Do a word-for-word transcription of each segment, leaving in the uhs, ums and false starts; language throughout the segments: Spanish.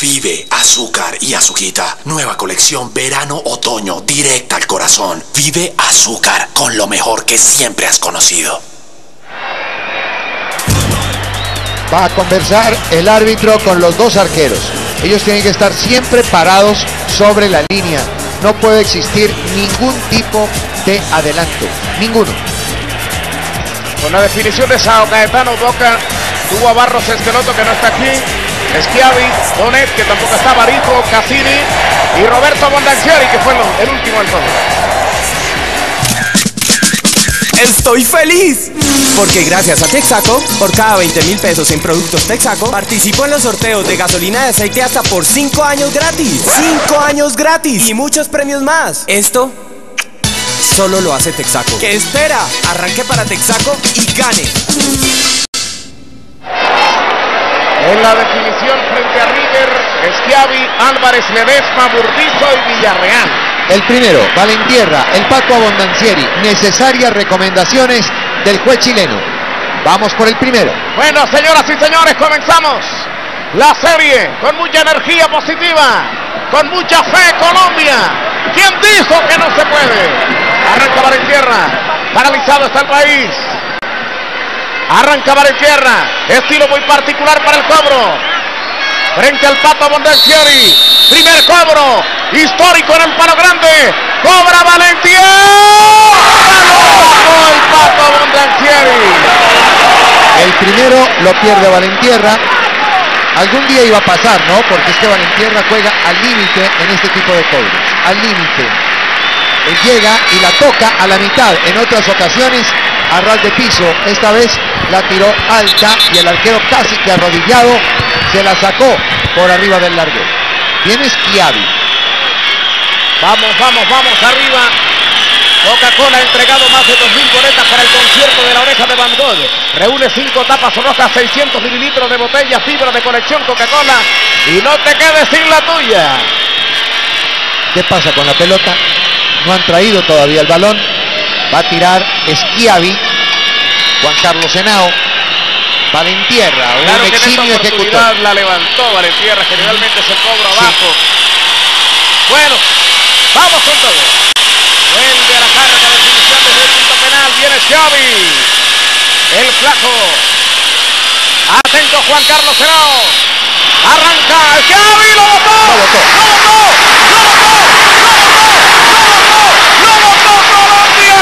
Vive Azúcar y Azujita. Nueva colección verano-otoño, directa al corazón. Vive Azúcar, con lo mejor que siempre has conocido. Va a conversar el árbitro con los dos arqueros. Ellos tienen que estar siempre parados sobre la línea. No puede existir ningún tipo de adelanto. Ninguno. Con la definición de Sao Caetano, Boca tuvo a Barros Esqueloto, que no está aquí. Schiavi, Bonet, que tampoco está, Barito, Cassini y Roberto Abbondanzieri, que fue el último del torneo. ¡Estoy feliz! Porque gracias a Texaco, por cada veinte mil pesos en productos Texaco, participo en los sorteos de gasolina de aceite hasta por cinco años gratis. ¡cinco años gratis! Y muchos premios más. Esto solo lo hace Texaco. ¿Qué espera? Arranque para Texaco y gane. En la definición frente a River, Schiavi, Álvarez, Ledesma, Burdisso y Villarreal. El primero, Valentierra, el Pato Abbondanzieri. Necesarias recomendaciones del juez chileno. Vamos por el primero. Bueno, señoras y señores, comenzamos la serie con mucha energía positiva, con mucha fe. Colombia, ¿quién dijo que no se puede? Arranca Valentierra, paralizado está el país. Arranca Valentierra, estilo muy particular para el cobro. Frente al Pato Abbondanzieri, primer cobro, histórico en el palo grande. Cobra Valentierra. ¡Ganó el Pato Abbondanzieri! El primero lo pierde Valentierra. Algún día iba a pasar, ¿no? Porque es que Valentierra juega al límite en este tipo de cobros. Al límite. Llega y la toca a la mitad. En otras ocasiones, a ras de piso. Esta vez la tiró alta y el arquero, casi que arrodillado, se la sacó por arriba del largo. Viene Schiavi. Vamos, vamos, vamos arriba. Coca-Cola ha entregado más de dos mil boletas para el concierto de la Oreja de Van Gogh. Reúne cinco tapas rojas, seiscientos mililitros de botella, fibra de colección Coca-Cola. Y no te quedes sin la tuya. ¿Qué pasa con la pelota? No han traído todavía el balón. Va a tirar Schiavi, Juan Carlos Henao, Valentierra, un claro eximio ejecutor. La levantó Valentierra, generalmente se cobra abajo. Sí. Bueno, vamos con todo. Vuelve a la carga de definición desde el punto penal, viene Schiavi, el flaco. Atento Juan Carlos Henao, arranca, Schiavi lo botó, lo botó, lo botó, lo botó, lo botó, lo botó, lo botó, lo botó, Colombia.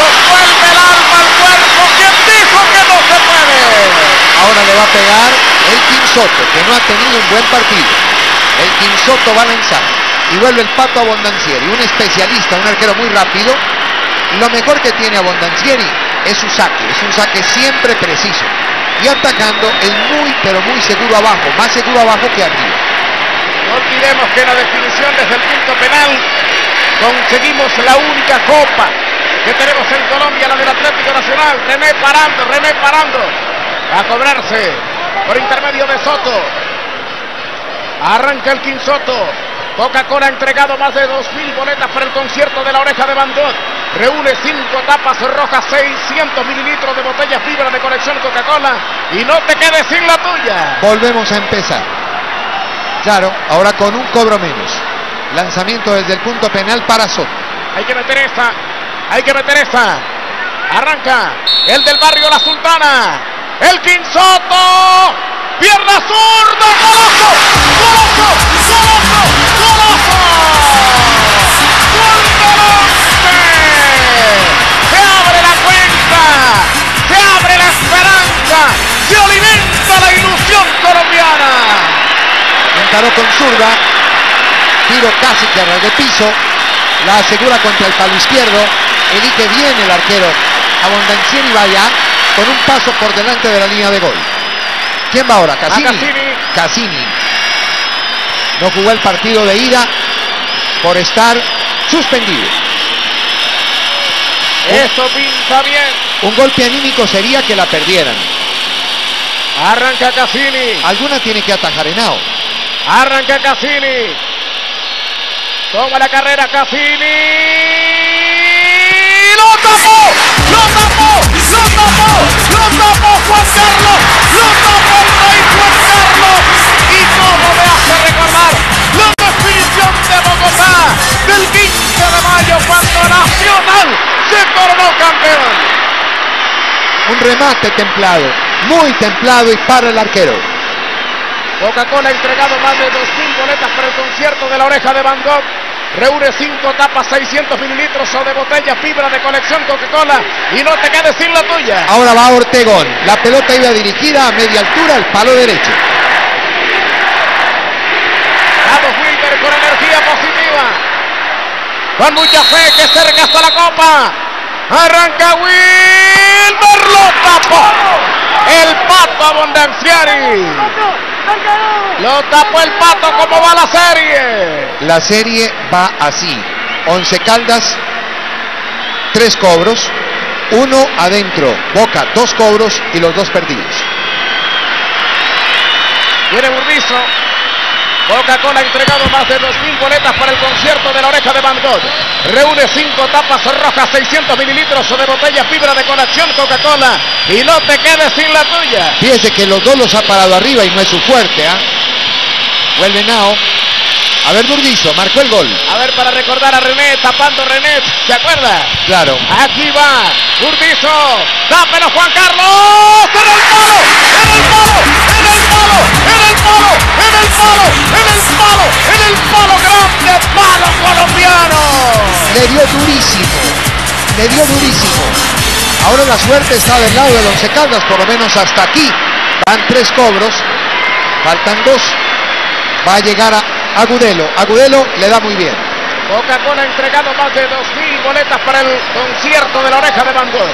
Nos vuelve el alma al cuerpo. ¿Quién dijo que no se puede? Ahora le va a pegar el Quinsoto, que no ha tenido un buen partido. El Quinsoto va a lanzar y vuelve el Pato Abbondanzieri, un especialista, un arquero muy rápido. Lo mejor que tiene Abbondanzieri es su saque, es un saque siempre preciso. Y atacando es muy, pero muy seguro abajo, más seguro abajo que arriba. No olvidemos que la definición desde el punto penal conseguimos la única copa que tenemos en Colombia, la del Atlético Nacional. René parando, René parando a cobrarse por intermedio de Soto. Arranca el Quinsoto. Coca-Cola ha entregado más de dos mil boletas para el concierto de la Oreja de Van Gogh. Reúne cinco tapas rojas, seiscientos mililitros de botella fibra de colección Coca-Cola. Y no te quedes sin la tuya. Volvemos a empezar. Claro, ahora con un cobro menos. Lanzamiento desde el punto penal para Soto. Hay que meter esta. Hay que meter esa. Arranca el del barrio La Sultana. El Quinsoto. Pierna zurda. Golazo. Golazo. Golazo. Golazo. Gol de once. Se abre la cuenta. Se abre la esperanza. Se alimenta la ilusión colombiana. Encaró con zurda. Tiro casi que a ras de piso. La asegura contra el palo izquierdo. Elige bien el arquero. Abbondanzieri va allá con un paso por delante de la línea de gol. ¿Quién va ahora? Cassini. Cassini. Cassini. No jugó el partido de ida por estar suspendido. Eso pinta bien. Un golpe anímico sería que la perdieran. Arranca Cassini. Alguna tiene que atajar Henao. Arranca Cassini. Toma la carrera Cassini. ¡Lo tapó! ¡Lo tapó! ¡Lo tapó! ¡Lo tapó Juan Carlos! ¡Lo tapó el país Juan Carlos! ¡Y cómo me hace recordar! remate templado, muy templado y para el arquero. Coca-Cola ha entregado más de dos mil boletas para el concierto de la Oreja de Van Gogh. Reúne cinco tapas, seiscientos mililitros de botella, fibra de colección Coca-Cola, y no te quedes sin la tuya. Ahora va Ortegón, la pelota iba dirigida a media altura al palo derecho. Vamos Wilmer con energía positiva, con mucha fe, que cerca está la copa. Arranca Wilmer, lo tapó el Pato Abbondanzieri. Lo tapó el Pato. ¿Cómo va la serie? La serie va así: Once Caldas, tres cobros, uno adentro. Boca, dos cobros y los dos perdidos. Viene Burdisso. Coca-Cola ha entregado más de dos mil boletas para el concierto de la Oreja de Van Gogh. Reúne cinco tapas rojas, seiscientos mililitros de botella, fibra de colección Coca-Cola, y no te quedes sin la tuya. Fíjese que los dos los ha parado arriba y no es su fuerte, ¿ah? ¿eh? Vuelve Henao. A ver, Burdisso, marcó el gol. A ver, para recordar a René, tapando René, ¿se acuerda? Claro. Aquí va Burdisso, tápenos Juan Carlos. ¡En el palo! ¡En el palo! ¡En el palo! ¡En el palo! ¡En el palo! ¡En el palo! ¡En el palo! ¡Grande palo colombiano! Le dio durísimo, le dio durísimo. Ahora la suerte está del lado del Once Caldas, por lo menos hasta aquí. Van tres cobros, faltan dos. Va a llegar a Agudelo, Agudelo le da muy bien. Coca-Cola ha entregado más de dos mil boletas para el concierto de la Oreja de Van Gogh.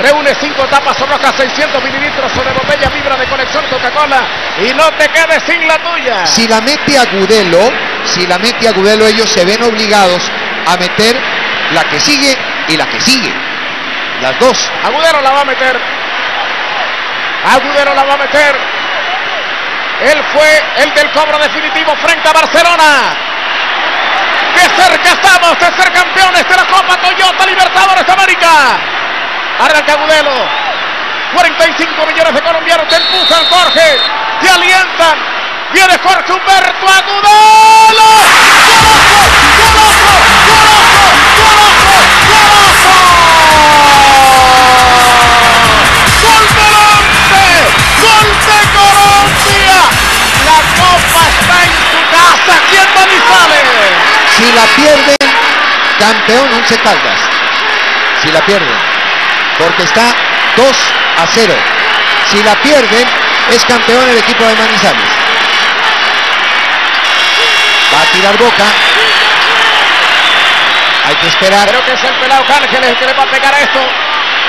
Reúne cinco tapas rojas, seiscientos mililitros de botella, fibra de colección Coca-Cola, y no te quedes sin la tuya. Si la mete Agudelo, si la mete Agudelo, ellos se ven obligados a meter la que sigue y la que sigue, las dos. Agudelo la va a meter. Agudelo la va a meter. Él fue el del cobro definitivo frente a Barcelona. ¡Qué cerca estamos de ser campeones de la Copa Toyota Libertadores de América! Arranca Agudelo. cuarenta y cinco millones de colombianos te empujan, Jorge. Te alientan. Viene Jorge Humberto Agudelo. ¡Golazo! ¡Golazo! ¡Golazo! ¡Golazo! ¡Golazo! ¡Gol de Londres! ¡Gol de Colombia! La copa está en tu casa. ¿Quién va y sale? Si la pierden, campeón Once Caldas. Si la pierden, porque está dos a cero. Si la pierden, es campeón el equipo de Manizales. Va a tirar Boca. Hay que esperar. Creo que es el pelado Cángeles el que le va a pegar a esto.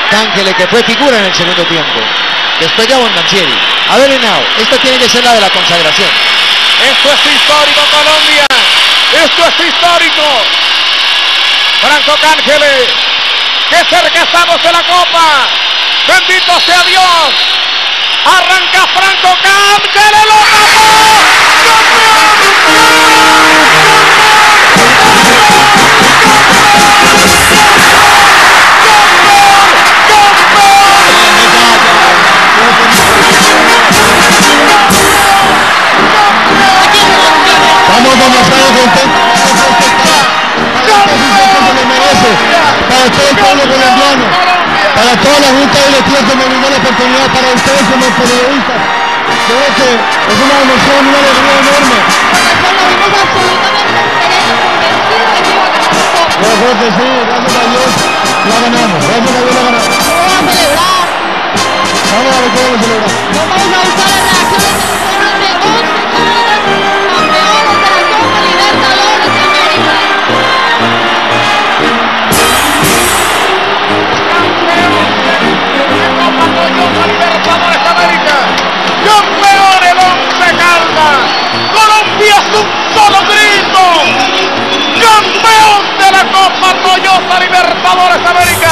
Cángeles, que fue figura en el segundo tiempo. Después ya Abbondanzieri. A ver, Henao, esta tiene que ser la de la consagración. Esto es histórico, Colombia. Esto es histórico. Franco Cángeles, que cerca estamos de la copa. Bendito sea Dios. Arranca Franco Cángeles, lo tapó. Vamos a mostrar el contento para el país que se lo merece, para todo el pueblo colombiano, para toda la Junta Directiva que me brindó la oportunidad, para ustedes como periodistas. Creo que es una emoción, una alegría enorme. Yo creo que sí, gracias a Dios la ganamos, gracias a Dios la ganamos. Vamos a celebrar. Vamos a ver cómo lo celebrar. Vamos a buscar las reacciones del pueblo de Once. ¡Campeón el Once Caldas! ¡Colombia es un solo grito! ¡Campeón de la Copa Toyota Libertadores de América!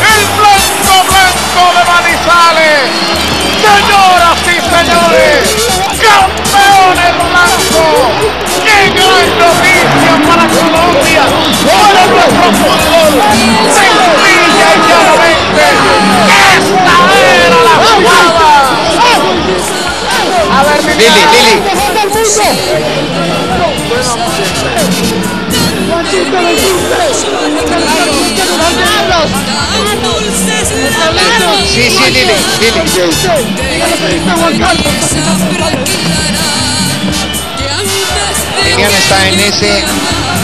¡El blanco blanco de Manizales! ¡Señoras y señores! ¡Campeón el blanco! ¡Qué gran noticia para Colombia! ¡Para nuestro fútbol! ¡Sencilla y claramente! ¡Esta era la jugada! A ver, Lili, Lili. Lili. Sí, sí, Lili, Lili. Liliana está en ese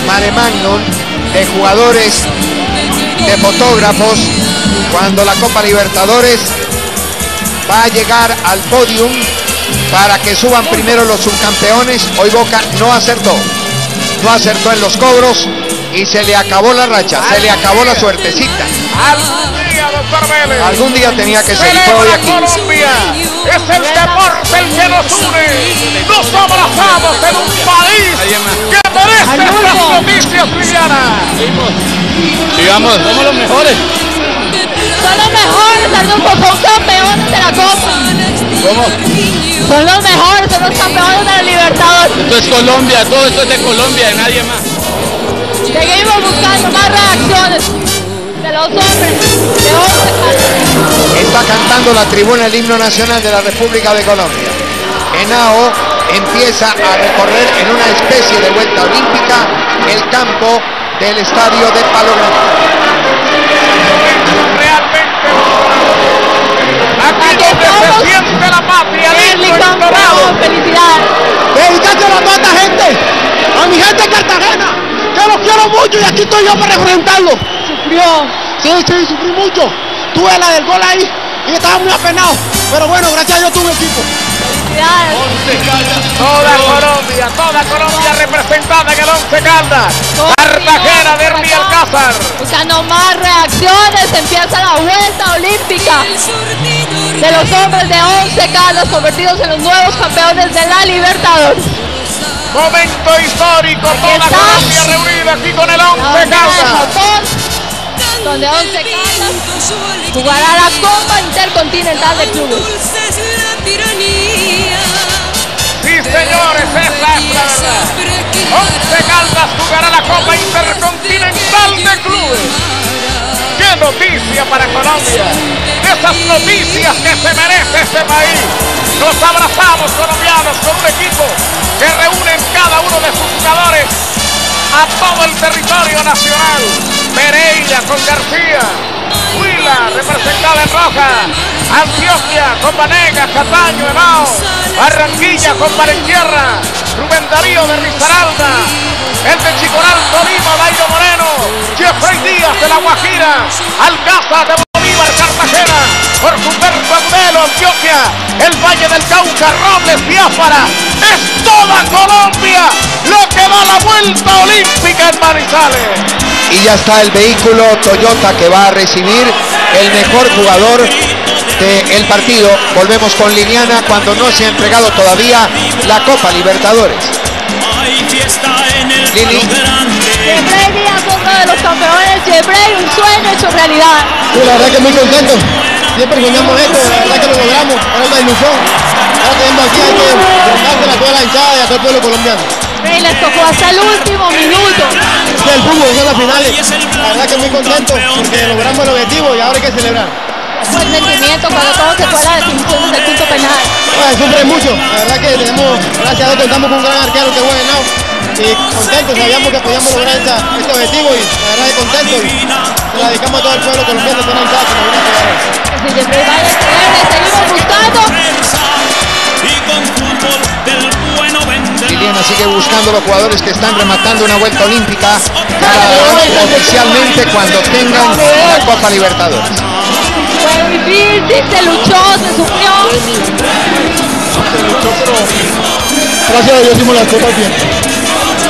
mare magnum de jugadores, de fotógrafos, cuando la Copa Libertadores va a llegar al podium para que suban primero los subcampeones. Hoy Boca no acertó, no acertó en los cobros y se le acabó la racha, se le acabó la suertecita. Algún día, doctor Vélez, algún día tenía que ser. Hoy aquí Colombia es el deporte el que nos une, nos abrazamos en un país que merece estas noticias, Liliana. Sigamos, somos los mejores. Son los mejores, son campeones de la Copa. ¿Cómo? Son los mejores, son los campeones de la Libertadores. Esto es Colombia, todo esto es de Colombia, de nadie más. Seguimos buscando más reacciones de los hombres, de hombres. Está cantando la tribuna el himno nacional de la República de Colombia. Henao empieza a recorrer en una especie de vuelta olímpica el campo del estadio de Palo Grande. Aquí donde se siente la patria, lindo y dorado. Felicidades. Dedicate a la banda, gente. A mi gente de Cartagena, que los quiero mucho y aquí estoy yo para representarlo. Sufrió. Sí, sí, sufrí mucho. Tuve la del gol ahí y estaba muy apenado. Pero bueno, gracias a Dios tuve equipo. Once Caldas. Toda Colombia, toda Colombia representada en el Once Caldas. Cartagena, Derby, Alcázar. Buscando más reacciones, empieza la vuelta olímpica de los hombres de Once Caldas, convertidos en los nuevos campeones de la Libertadores. Momento histórico, toda Colombia reunida aquí con el Once Caldas, donde Once Caldas jugará la Copa Intercontinental de Clubes. Sí, señores, esa es la Once Caldas jugará la Copa Intercontinental de Clubes. ¡Qué noticia para Colombia! Esas noticias que se merece este país. Nos abrazamos, colombianos, con un equipo que reúne en cada uno de sus jugadores a todo el territorio nacional. Pereira con García, Huila representada en roja, Antioquia con Vanegas, Cataño, Henao, Barranquilla con Valentierra, Rubén Darío de Risaralda, el de Chicoral, Tolima, Dairo Moreno, Jeffrey Díaz de La Guajira, Alcázar de Bolívar, Cartagena, Jorge Humberto Agudelo, Antioquia, el Valle del Cauca, Robles, Biafara. Es toda Colombia lo que da la vuelta olímpica en Manizales. Y ya está el vehículo Toyota que va a recibir el mejor jugador del partido. Volvemos con Liliana cuando no se ha entregado todavía la Copa Libertadores. Lili. Jeffrey Díaz, uno de los campeones. Jeffrey, un sueño hecho realidad. Sí, la verdad que muy contento. Siempre soñamos esto, la verdad que lo logramos. Ahora es una ilusión. Ahora tenemos aquí a toda la hinchada y a todo el pueblo colombiano. Y les tocó hasta el último minuto. Es el fútbol, son las finales. La verdad que muy contento porque logramos el objetivo y ahora hay que celebrar. Fue el sentimiento cuando todo se fue a las definiciones del punto penal. Bueno, sufre mucho. La verdad que tenemos, gracias a Dios, contamos con un gran arquero que bueno, y contentos, sabíamos que podíamos lograr esta, este objetivo y la verdad que contentos. Se la dedicamos a todo el pueblo colombiano que nos viene a apoyar. Siempre vale creer, seguimos buscando. Liliana sigue buscando los jugadores que están rematando una vuelta olímpica para oficialmente cuando tengan la Copa Libertadores. Fue difícil, se luchó, se sufrió. Se luchó, pero gracias a Dios dimos la copa bien.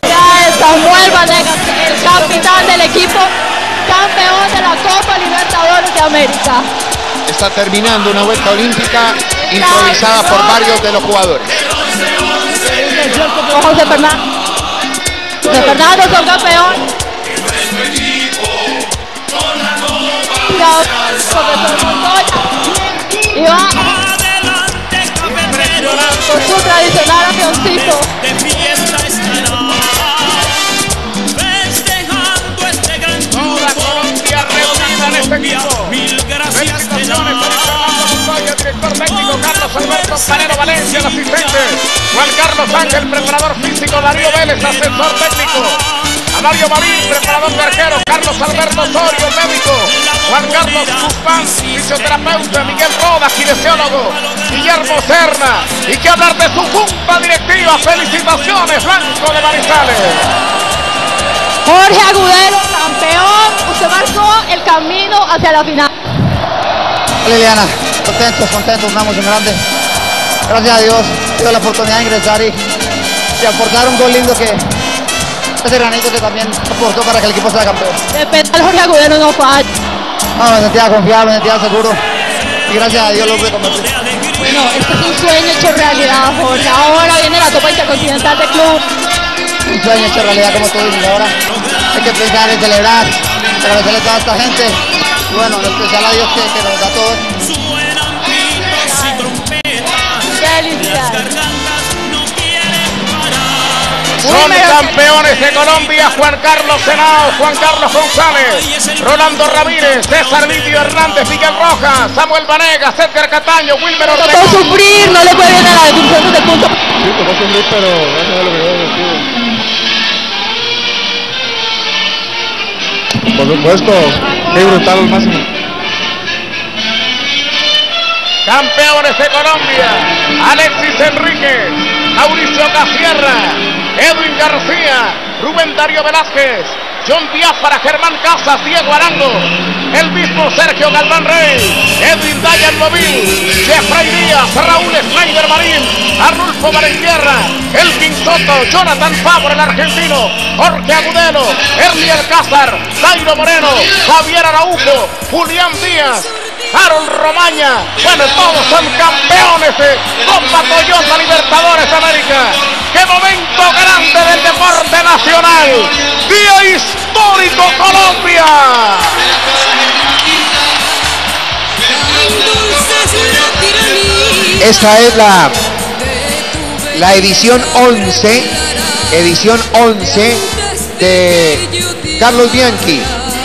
Ya es Samuel Vanegas, el capitán del equipo, campeón de la Copa Libertadores de América. Está terminando una vuelta olímpica improvisada por varios de los jugadores. José Fernández, José Fernández son campeón. Y va con su tradicional avioncito. Toda Colombia reunida en este equipo. Técnico Carlos Alberto Panero Valencia, el asistente Juan Carlos Ángel, preparador físico Darío Vélez, asesor técnico Mario Marín, preparador de arquero Carlos Alberto Osorio, médico Juan Carlos Cupán, fisioterapeuta, Miguel Rodas, kinesiólogo, Guillermo Serna, y que hablar de su junta directiva. Felicitaciones, Blanco de Manizales. Jorge Agudelo, campeón, usted marcó el camino hacia la final. Liliana, contentos, contentos, una emoción grande. Gracias a Dios, tuve la oportunidad de ingresar y, y aportar un gol lindo que... Ese granito que también aportó para que el equipo sea campeón. El penal Jorge Agudelo no falla. No, me sentía confiado, me sentía seguro. Y gracias a Dios lo pude convertir. Bueno, este es un sueño hecho realidad, Jorge. Ahora viene la Copa Intercontinental de Clubes. Un sueño hecho realidad, como tú dices. Ahora hay que pensar en celebrar, agradecerle a toda esta gente. Y bueno, especial a Dios que, que nos da todo. Son campeones de Colombia Juan Carlos Henao, Juan Carlos González, Rolando Ramírez, César Lidio Hernández, Miguel Rojas, Samuel Vanegas, Edgar Cataño, Wilmer Ortega. No puede sufrir, no le puede bien a la definición de punto. Sí, tocó sufrir, pero gracias a lo que voy a decir. Por supuesto, qué brutal al máximo. Campeones de Colombia, Alexis Enríquez, Mauricio Casierra, Edwin García, Rubén Darío Velázquez, John Díaz para Germán Casas, Diego Arango, el mismo Sergio Galván Rey, Edwin Dayan Móvil, Jeffrey Díaz, Raúl Snyder Marín, Arnulfo Valentierra, el Quinsoto, Jonathan Favre, el argentino, Jorge Agudelo, Ernie Alcázar, Zairo Moreno, Javier Araujo, Julián Díaz, Harold Romaña. Bueno, todos son campeones de Copa Toyota Libertadores de América. ¡Qué momento grande del deporte nacional! ¡Día histórico Colombia! Esta es la, la edición once, edición once de Carlos Bianchi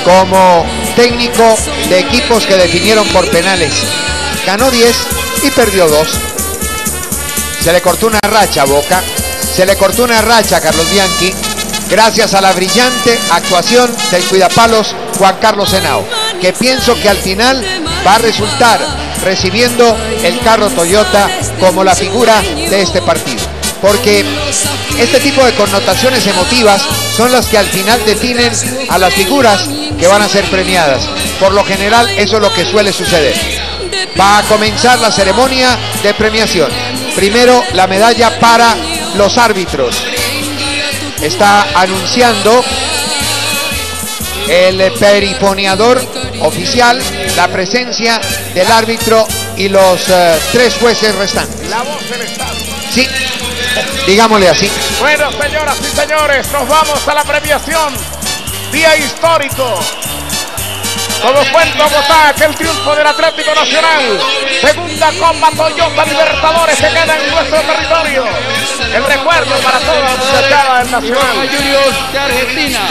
como técnico de equipos que definieron por penales. Ganó diez y perdió dos. Se le cortó una racha a Boca, se le cortó una racha a Carlos Bianchi gracias a la brillante actuación del cuidapalos Juan Carlos Henao, que pienso que al final va a resultar recibiendo el carro Toyota como la figura de este partido, porque este tipo de connotaciones emotivas son las que al final definen a las figuras que van a ser premiadas. Por lo general eso es lo que suele suceder. Va a comenzar la ceremonia de premiación. Primero la medalla para los árbitros. Está anunciando el perifoneador oficial la presencia del árbitro y los eh, tres jueces restantes. La voz del Estado. Sí, digámosle así. Bueno, señoras y señores, nos vamos a la premiación. Día histórico. Como cuento Bogotá, que el triunfo del Atlético Nacional, segunda Copa Toyota Libertadores, se queda en nuestro territorio. El recuerdo para toda la muchachada del Nacional. Juniors de Argentina.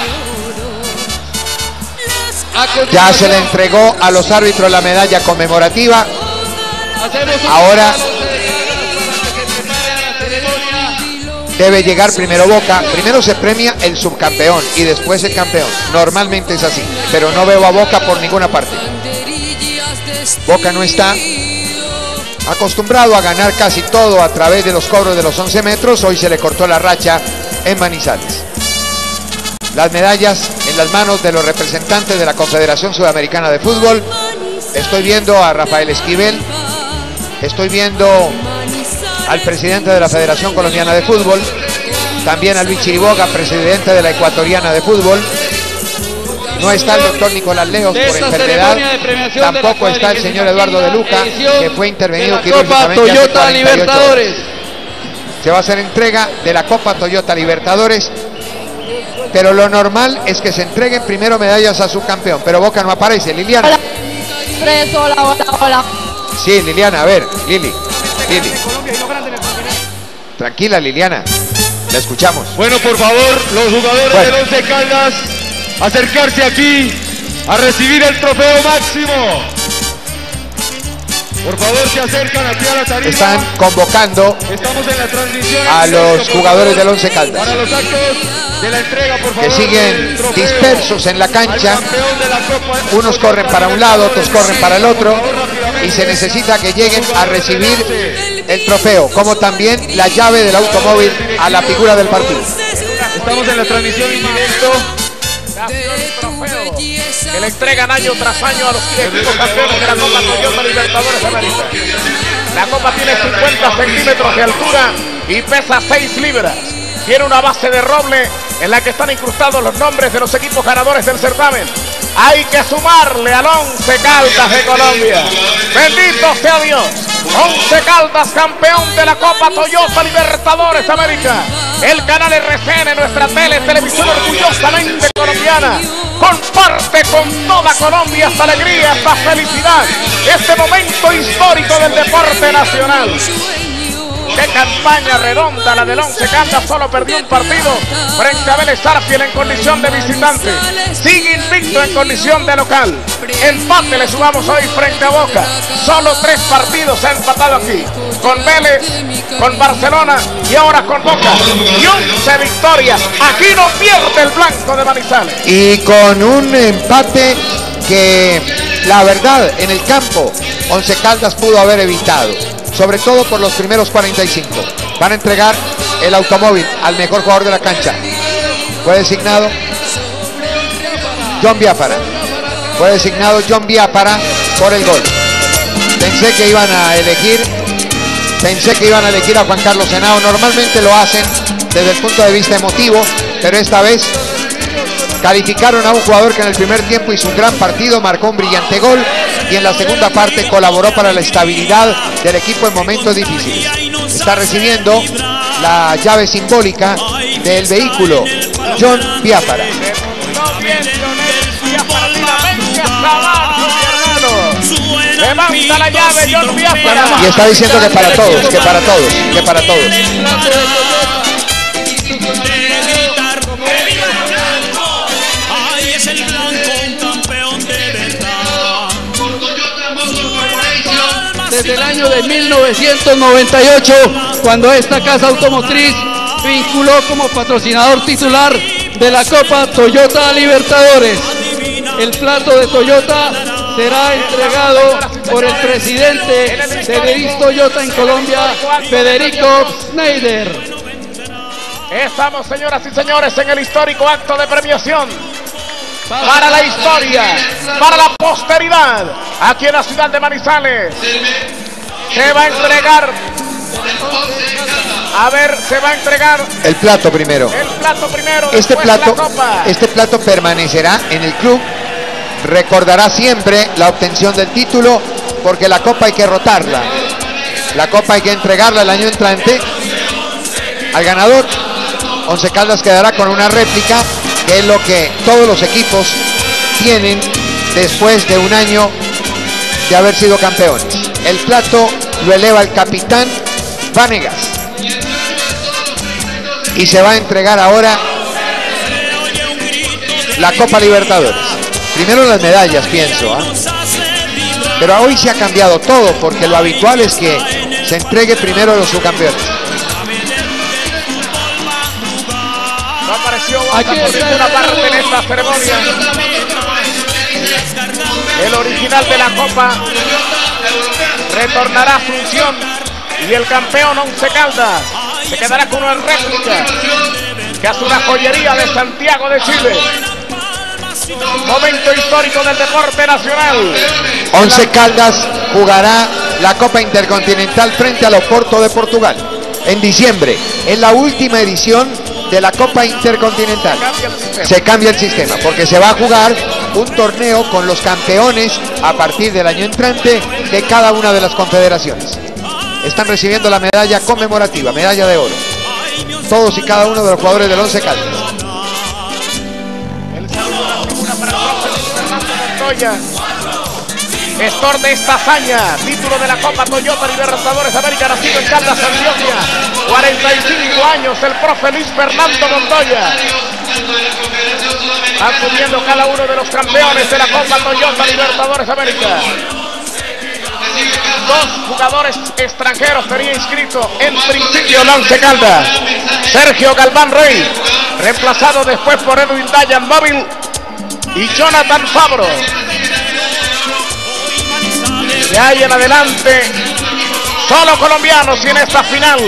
Ya se le entregó a los árbitros la medalla conmemorativa. Ahora debe llegar primero Boca. Primero se premia el subcampeón y después el campeón. Normalmente es así, pero no veo a Boca por ninguna parte. Boca no está acostumbrado a ganar casi todo a través de los cobros de los once metros. Hoy se le cortó la racha en Manizales. Las medallas en las manos de los representantes de la Confederación Sudamericana de Fútbol. Estoy viendo a Rafael Esquivel. Estoy viendo al presidente de la Federación Colombiana de Fútbol, también a Luis Chiriboga, presidente de la Ecuatoriana de Fútbol. No está el doctor Nicolás Lejos por enfermedad, tampoco está el señor Eduardo de Luca, que fue intervenido quirúrgicamente hace cuarenta y ocho horas. Se va a hacer entrega de la Copa Toyota Libertadores, pero lo normal es que se entreguen primero medallas a su campeón, pero Boca no aparece. Liliana. Hola, hola, hola. Sí, Liliana, a ver, Lili. Lili. Tranquila, Liliana, la escuchamos. Bueno, por favor, los jugadores bueno. del Once Caldas, acercarse aquí a recibir el trofeo máximo. Por favor, se acercan aquí a la tarima. Están convocando Estamos en la transmisión a los jugadores del Once Caldas. Para los actos de la entrega, por favor, que siguen dispersos en la cancha. Unos corren para un lado, otros corren para el otro. Y se necesita que lleguen a recibir el trofeo, como también la llave del automóvil a la figura del partido. Estamos en la transmisión en directo. Que le entregan año tras año a los equipos campeones de la Copa Toyota Libertadores de América. La Copa tiene cincuenta centímetros de altura y pesa seis libras. Tiene una base de roble en la que están incrustados los nombres de los equipos ganadores del certamen. Hay que sumarle al Once Caldas de Colombia. Bendito sea Dios. Once Caldas, campeón de la Copa Toyota Libertadores de América. El canal R C N, nuestra tele, televisión orgullosamente colombiana, comparte con toda Colombia esta alegría, esta felicidad, este momento histórico del deporte nacional. ¡Qué campaña redonda la del Once Caldas! Solo perdió un partido frente a Vélez Sarsfield en condición de visitante. Sigue invicto en condición de local. Empate le sumamos hoy frente a Boca. Solo tres partidos ha empatado aquí. Con Vélez, con Barcelona y ahora con Boca. Y once victorias. Aquí no pierde el blanco de Manizales. Y con un empate que, la verdad, en el campo, Once Caldas pudo haber evitado. Sobre todo por los primeros cuarenta y cinco. Van a entregar el automóvil al mejor jugador de la cancha. Fue designado John Biafara. Fue designado John Biafara por el gol. Pensé que iban a elegir, pensé que iban a elegir a Juan Carlos Henao. Normalmente lo hacen desde el punto de vista emotivo, pero esta vez calificaron a un jugador que en el primer tiempo hizo un gran partido, marcó un brillante gol y en la segunda parte colaboró para la estabilidad del equipo en momentos difíciles. Está recibiendo la llave simbólica del vehículo John Biafara. Levanta la llave John Biafara. Y está diciendo que para todos, que para todos, que para todos. Desde el año de mil novecientos noventa y ocho, cuando esta casa automotriz vinculó como patrocinador titular de la Copa Toyota Libertadores. El plato de Toyota será entregado por el presidente de Deis Toyota en Colombia, Federico Schneider. Estamos, señoras y señores, en el histórico acto de premiación para la historia, para la posteridad, aquí en la ciudad de Manizales. Se va a entregar, a ver, se va a entregar el plato primero, el plato primero, este plato, la copa. Este plato permanecerá en el club, recordará siempre la obtención del título, porque la copa hay que rotarla, la copa hay que entregarla el año entrante al ganador. Once Caldas quedará con una réplica, que es lo que todos los equipos tienen después de un año de haber sido campeones. El plato lo eleva el capitán Vanegas y se va a entregar ahora la Copa Libertadores. Primero las medallas, pienso, ¿eh? Pero hoy se ha cambiado todo, porque lo habitual es que se entregue primero a los subcampeones. Aquí está una parte en esta ceremonia. El original de la Copa retornará a Asunción y el campeón Once Caldas se quedará con una réplica que hace una joyería de Santiago de Chile. Momento histórico del deporte nacional. Once Caldas jugará la Copa Intercontinental frente al Oporto de Portugal en diciembre. Es la última edición de la Copa Intercontinental. Se cambia el sistema, porque se va a jugar un torneo con los campeones a partir del año entrante de cada una de las confederaciones. Están recibiendo la medalla conmemorativa, medalla de oro, todos y cada uno de los jugadores del Once Caldas. El saludo a la tribuna para Fernando Montoya, gestor de esta hazaña, título de la Copa Toyota Libertadores América, nacido en Caldas, Antioquia. cuarenta y cinco años, el profe Luis Fernando Montoya. Van subiendo cada uno de los campeones de la Copa Toyota Libertadores América. dos jugadores extranjeros tenía inscrito en principio el Once Caldas. Sergio Galván Rey, reemplazado después por Edwin Dayan Móvil y Jonathan Fabro. De ahí en adelante, solo colombianos y en esta final,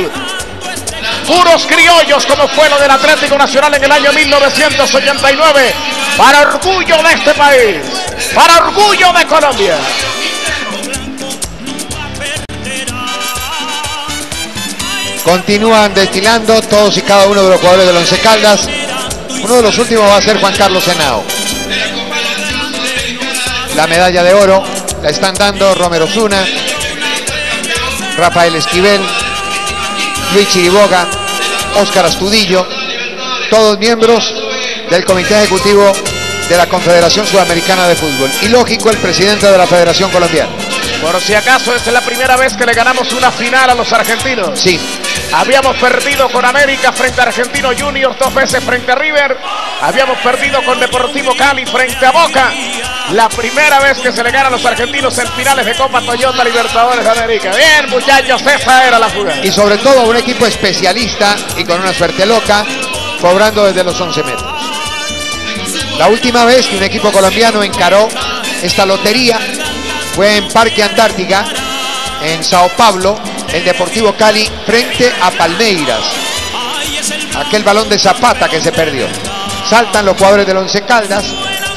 puros criollos, como fue lo del Atlético Nacional en el año mil novecientos ochenta y nueve, para orgullo de este país, para orgullo de Colombia. Continúan destilando todos y cada uno de los jugadores del Once Caldas. Uno de los últimos va a ser Juan Carlos Henao. La medalla de oro la están dando Romero Zuna, Rafael Esquivel, Luis Chiriboga, Óscar Astudillo, todos miembros del Comité Ejecutivo de la Confederación Sudamericana de Fútbol. Y lógico, el presidente de la Federación Colombiana. Por si acaso, esta es la primera vez que le ganamos una final a los argentinos. Sí. Habíamos perdido con América frente a Argentino Juniors, dos veces frente a River. Habíamos perdido con Deportivo Cali frente a Boca. La primera vez que se le gana a los argentinos en finales de Copa Toyota Libertadores de América. Bien, muchachos, esa era la jugada. Y sobre todo un equipo especialista y con una suerte loca, cobrando desde los once metros. La última vez que un equipo colombiano encaró esta lotería fue en Parque Antártica, en Sao Paulo, el Deportivo Cali frente a Palmeiras. Aquel balón de Zapata que se perdió. Saltan los jugadores del Once Caldas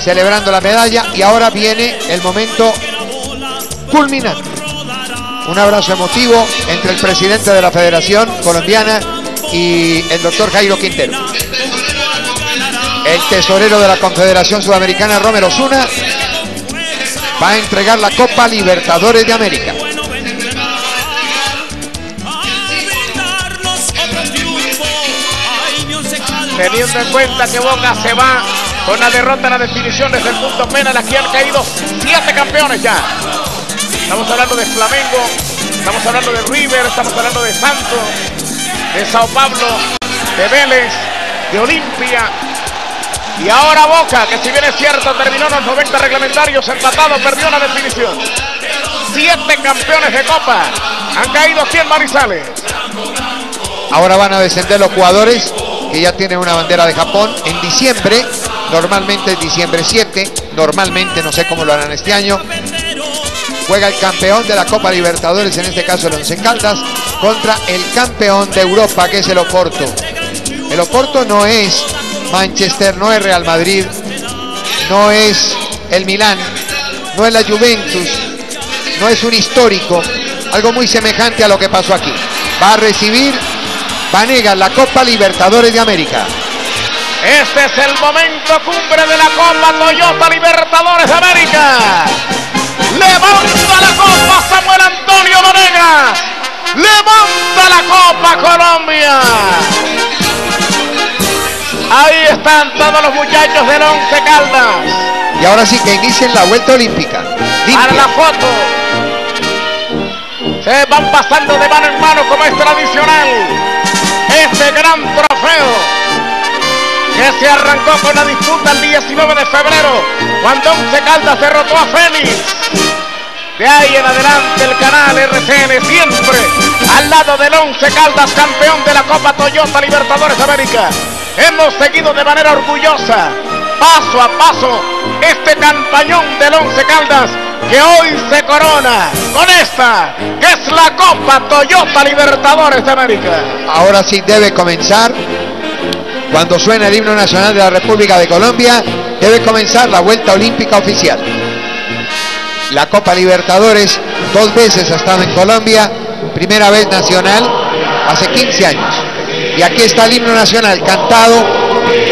celebrando la medalla y ahora viene el momento culminante. Un abrazo emotivo entre el presidente de la Federación Colombiana y el doctor Jairo Quintero. El tesorero de la Confederación Sudamericana, Romero Zuna, va a entregar la Copa Libertadores de América. Teniendo en cuenta que Boca se va con la derrota en las definiciones del punto penal, aquí han caído siete campeones ya. Estamos hablando de Flamengo, estamos hablando de River, estamos hablando de Santos, de Sao Paulo, de Vélez, de Olimpia. Y ahora Boca, que si bien es cierto, terminó los noventa reglamentarios, empatado, perdió la definición. Siete campeones de Copa. Han caído cien Marizales. Ahora van a descender los jugadores que ya tienen una bandera de Japón en diciembre. Normalmente es diciembre siete. Normalmente, no sé cómo lo harán este año. Juega el campeón de la Copa Libertadores, en este caso el Once Caldas, contra el campeón de Europa, que es el Oporto. El Oporto no es Manchester, no es Real Madrid, no es el Milán, no es la Juventus, no es un histórico, algo muy semejante a lo que pasó aquí. Va a recibir Vanegas la Copa Libertadores de América. Este es el momento cumbre de la Copa Toyota Libertadores de América. Levanta la Copa Samuel Antonio Vanegas. Levanta la Copa Colombia. Ahí están todos los muchachos del Once Caldas. Y ahora sí que inicien la vuelta olímpica. Limpia. Para la foto. Se van pasando de mano en mano como es tradicional. Este gran trofeo que se arrancó con la disputa el diecinueve de febrero, cuando Once Caldas derrotó a Fénix. De ahí en adelante el canal R C N siempre al lado del Once Caldas, campeón de la Copa Toyota Libertadores de América. Hemos seguido de manera orgullosa, paso a paso, este campañón del Once Caldas que hoy se corona con esta, que es la Copa Toyota Libertadores de América. Ahora sí debe comenzar, cuando suena el himno nacional de la República de Colombia, debe comenzar la vuelta olímpica oficial. La Copa Libertadores, dos veces ha estado en Colombia, primera vez nacional, hace quince años. Y aquí está el himno nacional cantado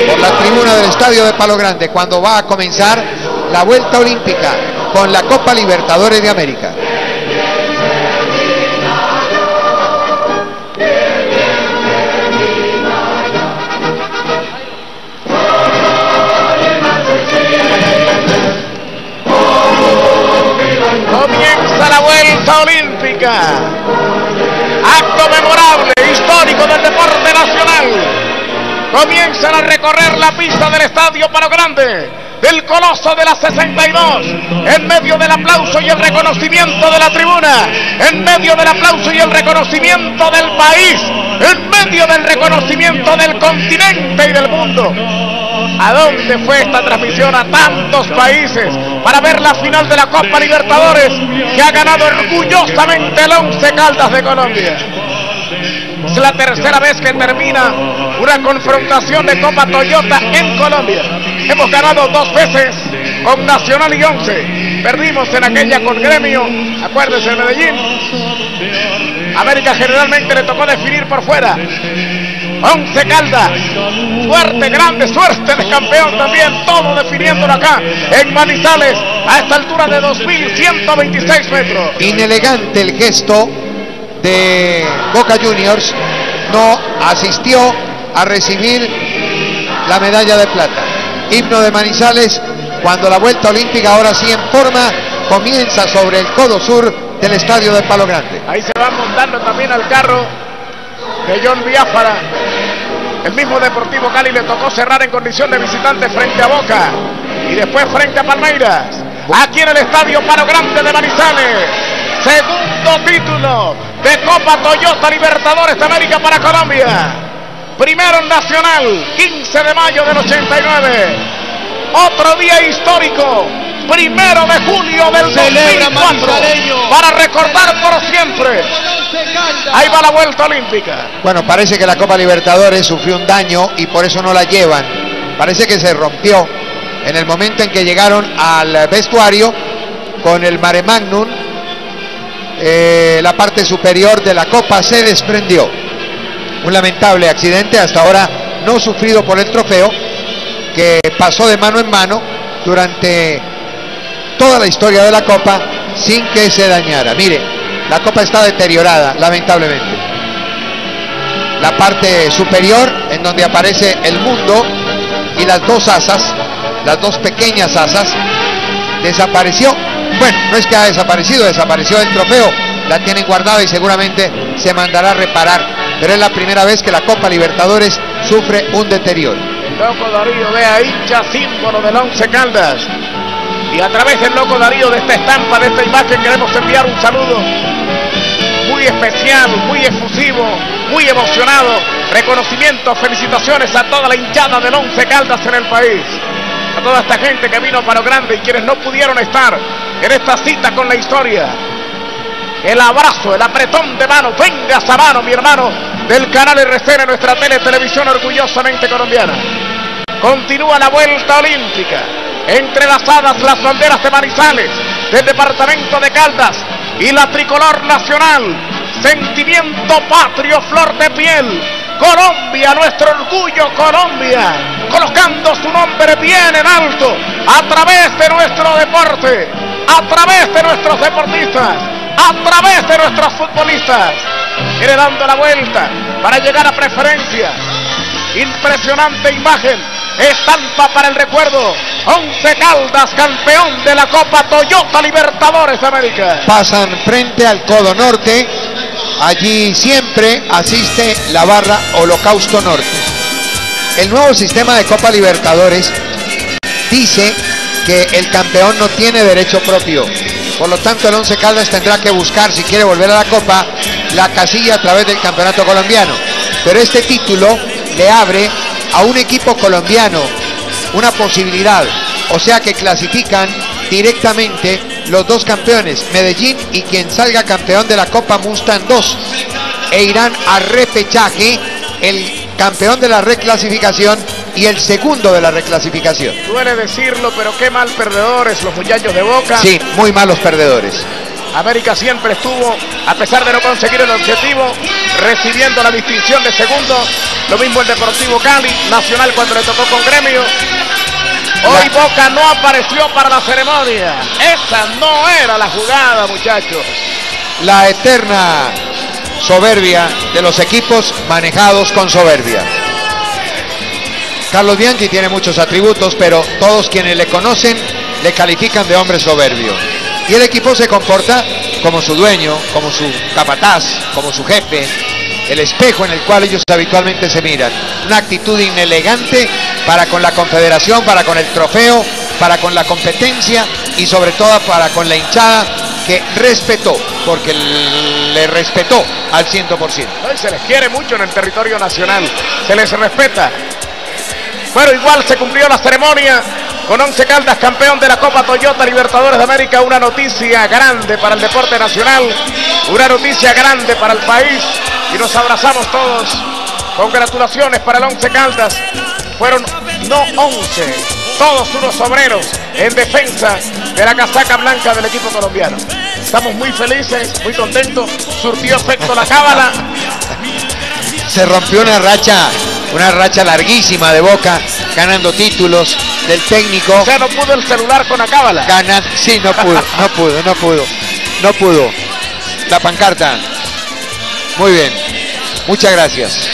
por la tribuna del Estadio de Palo Grande cuando va a comenzar la vuelta olímpica con la Copa Libertadores de América. Comienza la vuelta olímpica. Acto memorable, histórico del deporte nacional. Comienzan a recorrer la pista del Estadio Palo Grande. el coloso de la sesenta y dos, en medio del aplauso y el reconocimiento de la tribuna, en medio del aplauso y el reconocimiento del país, en medio del reconocimiento del continente y del mundo. ¿A dónde fue esta transmisión? A tantos países para ver la final de la Copa Libertadores que ha ganado orgullosamente el Once Caldas de Colombia. Es la tercera vez que termina una confrontación de Copa Toyota en Colombia. Hemos ganado dos veces con Nacional y Once. Perdimos en aquella con Gremio, acuérdense, de Medellín. América generalmente le tocó definir por fuera. Once Caldas, suerte, grande suerte de campeón también, todo definiéndolo acá en Manizales a esta altura de dos mil ciento veintiséis metros. Inelegante el gesto de Boca Juniors, no asistió a recibir la medalla de plata. Himno de Manizales, cuando la vuelta olímpica, ahora sí en forma, comienza sobre el codo sur del estadio de Palo Grande. Ahí se va montando también al carro de John Biafara. El mismo Deportivo Cali le tocó cerrar en condición de visitante frente a Boca y después frente a Palmeiras, aquí en el estadio Palo Grande de Manizales. Segundo título de Copa Toyota Libertadores de América para Colombia. Primero en Nacional, quince de mayo del ochenta y nueve. Otro día histórico, primero de julio del dos mil cuatro, para recordar por siempre. Ahí va la vuelta olímpica. Bueno, parece que la Copa Libertadores sufrió un daño y por eso no la llevan. Parece que se rompió en el momento en que llegaron al vestuario con el Mare Magnum. Eh, la parte superior de la copa se desprendió. Un lamentable accidente hasta ahora no sufrido por el trofeo, que pasó de mano en mano durante toda la historia de la copa sin que se dañara. Mire, la copa está deteriorada lamentablemente. La parte superior, en donde aparece el mundo y las dos asas, las dos pequeñas asas, desapareció. Bueno, no es que ha desaparecido, desapareció el trofeo, la tienen guardada y seguramente se mandará a reparar, pero es la primera vez que la Copa Libertadores sufre un deterioro. El Loco Darío, vea, hincha símbolo del Once Caldas, y a través del Loco Darío, de esta estampa, de esta imagen, queremos enviar un saludo muy especial, muy efusivo, muy emocionado, reconocimientos, felicitaciones a toda la hinchada del Once Caldas en el país, a toda esta gente que vino a Palo Grande y quienes no pudieron estar en esta cita con la historia. El abrazo, el apretón de mano, venga esa mano, mi hermano, del canal R C N, nuestra tele, televisión orgullosamente colombiana. Continúa la vuelta olímpica, entrelazadas las banderas de Manizales, del departamento de Caldas y la tricolor nacional. Sentimiento patrio, flor de piel, Colombia, nuestro orgullo, Colombia, colocando su nombre bien en alto a través de nuestro deporte, a través de nuestros deportistas, a través de nuestros futbolistas. Viene dando la vuelta para llegar a preferencia. Impresionante imagen, estampa para el recuerdo. Once Caldas, campeón de la Copa Toyota Libertadores de América. Pasan frente al codo norte. Allí siempre asiste la barra Holocausto Norte. El nuevo sistema de Copa Libertadores dice que el campeón no tiene derecho propio. Por lo tanto, el Once Caldas tendrá que buscar, si quiere volver a la Copa, la casilla a través del campeonato colombiano. Pero este título le abre a un equipo colombiano una posibilidad. O sea que clasifican directamente los dos campeones, Medellín y quien salga campeón de la Copa Mustang dos, e irán a repechaje el campeón de la reclasificación y el segundo de la reclasificación. Duele decirlo, pero qué mal perdedores los muchachos de Boca. Sí, muy malos perdedores. América siempre estuvo, a pesar de no conseguir el objetivo, recibiendo la distinción de segundo. Lo mismo el Deportivo Cali, Nacional cuando le tocó con Gremio. Hoy Boca no apareció para la ceremonia. Esa no era la jugada, muchachos. La eterna soberbia de los equipos manejados con soberbia. Carlos Bianchi tiene muchos atributos, pero todos quienes le conocen le califican de hombre soberbio. Y el equipo se comporta como su dueño, como su capataz, como su jefe, el espejo en el cual ellos habitualmente se miran. Una actitud inelegante para con la confederación, para con el trofeo, para con la competencia y sobre todo para con la hinchada, que respetó, porque le respetó al ciento por ciento. Se les quiere mucho en el territorio nacional, se les respeta. Bueno, igual se cumplió la ceremonia con Once Caldas, campeón de la Copa Toyota Libertadores de América. Una noticia grande para el deporte nacional, una noticia grande para el país, y nos abrazamos todos. Congratulaciones para el Once Caldas. Fueron no once, todos unos obreros en defensa de la casaca blanca del equipo colombiano. Estamos muy felices, muy contentos. Surtió efecto la cábala. Se rompió una racha, una racha larguísima de Boca, ganando títulos del técnico. O sea, no pudo el celular con la cábala. Ganan, sí, no pudo, no pudo, no pudo, no pudo. La pancarta. Muy bien, muchas gracias.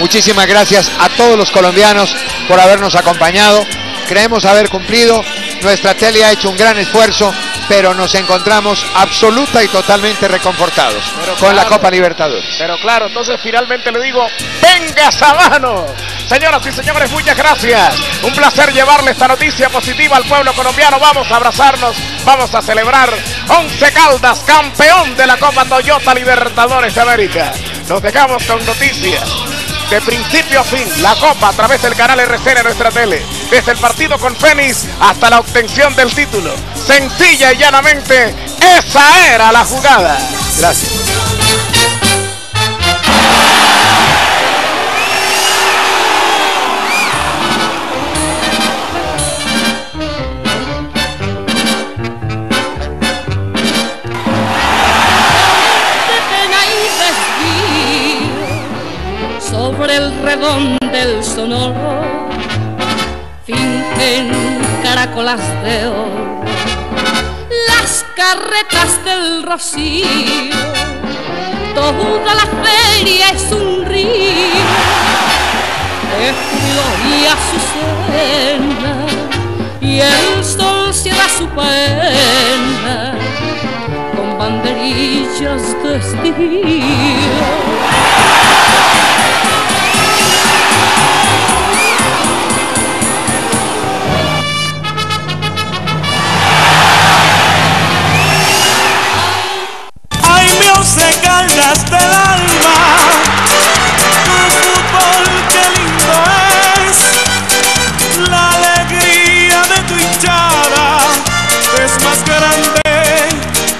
Muchísimas gracias a todos los colombianos por habernos acompañado. Creemos haber cumplido. Nuestra tele ha hecho un gran esfuerzo, pero nos encontramos absoluta y totalmente reconfortados con la Copa Libertadores. Pero claro, entonces finalmente le digo, ¡venga Sabano! Señoras y señores, muchas gracias. Un placer llevarle esta noticia positiva al pueblo colombiano. Vamos a abrazarnos, vamos a celebrar. Once Caldas, campeón de la Copa Toyota Libertadores de América. Nos dejamos con noticias. De principio a fin, la Copa a través del canal R C N, nuestra tele. Desde el partido con Fénix hasta la obtención del título. Sencilla y llanamente, esa era la jugada. Gracias. Del sonoro fingen caracolas de oro las carretas del rocío, toda la feria es un río de flor y azucena, y el sol cierra su pena con banderillas de estío. Once Caldas del alma, tu fútbol qué lindo es, la alegría de tu hinchada es más grande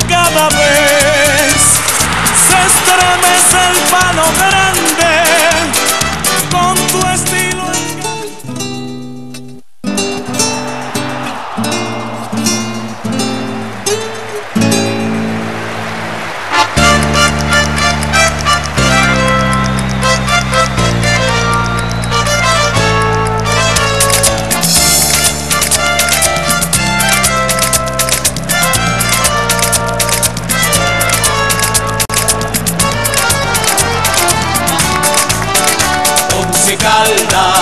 cada vez, se estremece el palo grande con tu estilo. Caldas